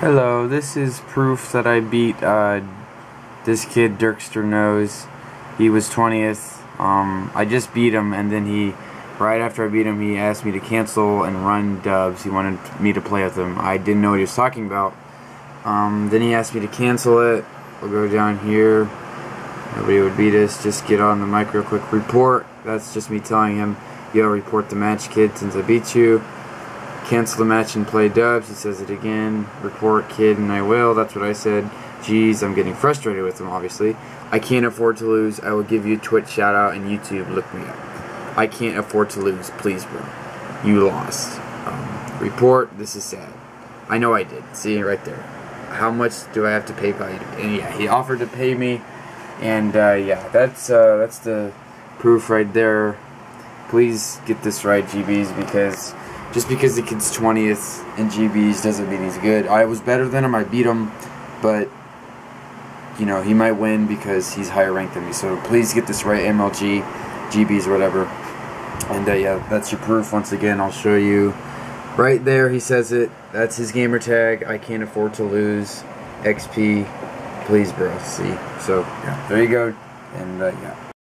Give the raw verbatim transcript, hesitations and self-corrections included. Hello, this is proof that I beat uh, this kid, Dirkster Nose. He was twentieth. Um, I just beat him, and then he, right after I beat him, he asked me to cancel and run dubs. He wanted me to play with him. I didn't know what he was talking about. Um, then he asked me to cancel it. We'll go down here. Nobody would beat us. Just get on the mic real quick. Report. That's just me telling him, yo, report the match, kid, since I beat you. Cancel the match and play dubs. He says it again. Report, kid, and I will. That's what I said. Jeez, I'm getting frustrated with him, obviously. I can't afford to lose. I will give you Twitch shout out and YouTube. Look me up. I can't afford to lose. Please, bro. You lost. Um, report. This is sad. I know I did. See, right there. How much do I have to pay by you? And yeah, he offered to pay me. And uh, yeah, that's, uh, that's the proof right there. Please get this right, G Bs, because just because the kid's twentieth in G Bs doesn't mean he's good. I was better than him, I beat him, but, you know, he might win because he's higher ranked than me. So please get this right, M L G, G Bs, or whatever. And, uh, yeah, that's your proof. Once again, I'll show you. Right there, he says it. That's his gamer tag. I can't afford to lose. X P. Please, bro. See? So, yeah, there you go. And, uh, yeah.